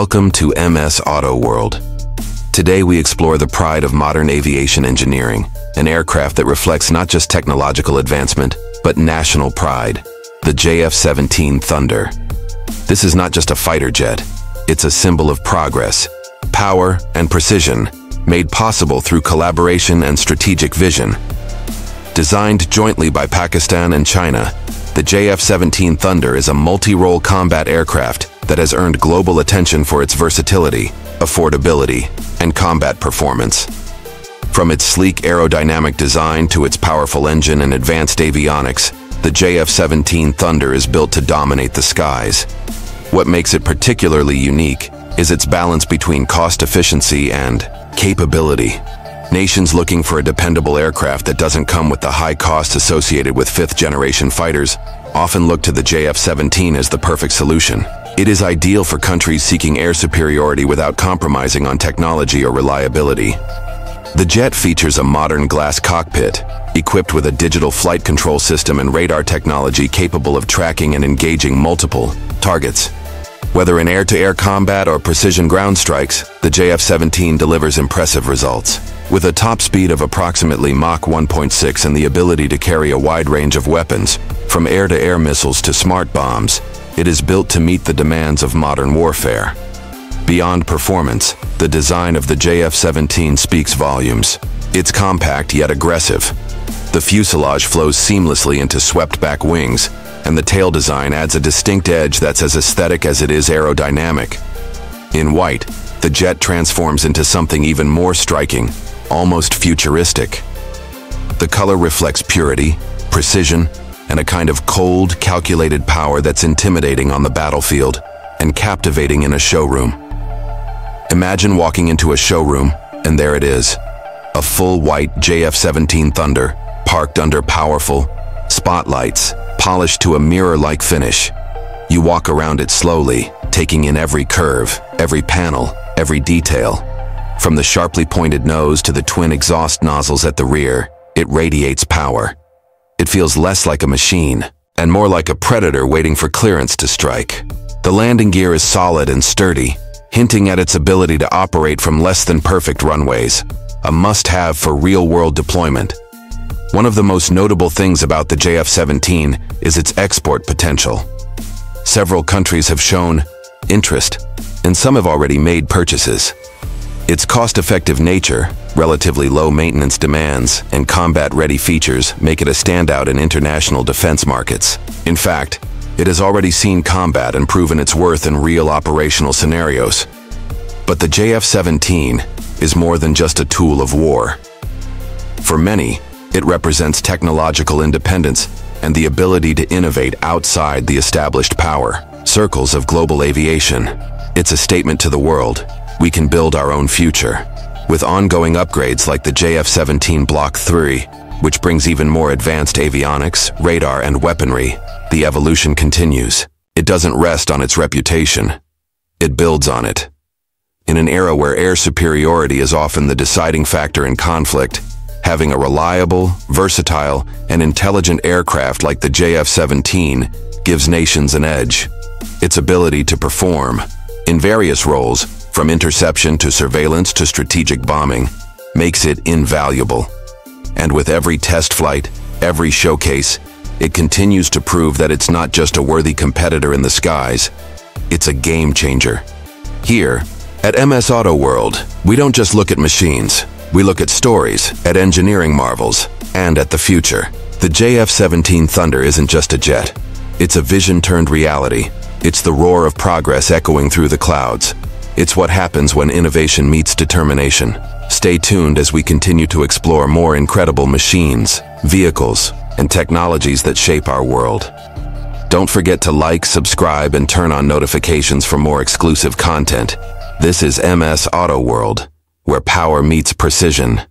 Welcome to MS Auto World. Today we explore the pride of modern aviation engineering, an aircraft that reflects not just technological advancement, but national pride, the JF-17 Thunder. This is not just a fighter jet, it's a symbol of progress, power, and precision, made possible through collaboration and strategic vision. Designed jointly by Pakistan and China, the JF-17 Thunder is a multi-role combat aircraft that has earned global attention for its versatility, affordability, and combat performance. From its sleek aerodynamic design to its powerful engine and advanced avionics, the JF-17 Thunder is built to dominate the skies. What makes it particularly unique is its balance between cost efficiency and capability. Nations looking for a dependable aircraft that doesn't come with the high costs associated with fifth-generation fighters often look to the JF-17 as the perfect solution. It is ideal for countries seeking air superiority without compromising on technology or reliability. The jet features a modern glass cockpit, equipped with a digital flight control system and radar technology capable of tracking and engaging multiple targets. Whether in air-to-air combat or precision ground strikes, the JF-17 delivers impressive results. With a top speed of approximately Mach 1.6 and the ability to carry a wide range of weapons, from air-to-air missiles to smart bombs, it is built to meet the demands of modern warfare. Beyond performance, the design of the JF-17 speaks volumes. It's compact yet aggressive. The fuselage flows seamlessly into swept-back wings, and the tail design adds a distinct edge that's as aesthetic as it is aerodynamic. In white, the jet transforms into something even more striking, almost futuristic. The color reflects purity, precision, and a kind of cold, calculated power that's intimidating on the battlefield and captivating in a showroom. Imagine walking into a showroom, and there it is, a full white JF-17 Thunder, parked under powerful spotlights, polished to a mirror-like finish. You walk around it slowly, taking in every curve, every panel, every detail. From the sharply pointed nose to the twin exhaust nozzles at the rear, it radiates power. It feels less like a machine and more like a predator waiting for clearance to strike. The landing gear is solid and sturdy, hinting at its ability to operate from less than perfect runways, a must-have for real-world deployment. One of the most notable things about the JF-17 is its export potential. Several countries have shown interest, and some have already made purchases. Its cost-effective nature, relatively low maintenance demands, and combat-ready features make it a standout in international defense markets. In fact, it has already seen combat and proven its worth in real operational scenarios. But the JF-17 is more than just a tool of war. For many, it represents technological independence and the ability to innovate outside the established power circles of global aviation. It's a statement to the world. We can build our own future. With ongoing upgrades like the JF-17 Block III, which brings even more advanced avionics, radar, and weaponry, the evolution continues. It doesn't rest on its reputation. It builds on it. In an era where air superiority is often the deciding factor in conflict, having a reliable, versatile, and intelligent aircraft like the JF-17 gives nations an edge. Its ability to perform, in various roles, from interception to surveillance to strategic bombing, makes it invaluable. And with every test flight, every showcase, it continues to prove that it's not just a worthy competitor in the skies, it's a game changer. Here, at MS Auto World, we don't just look at machines, we look at stories, at engineering marvels, and at the future. The JF-17 Thunder isn't just a jet, it's a vision turned reality. It's the roar of progress echoing through the clouds. It's what happens when innovation meets determination. Stay tuned as we continue to explore more incredible machines, vehicles, and technologies that shape our world. Don't forget to like, subscribe, and turn on notifications for more exclusive content. This is MS Auto World, where power meets precision.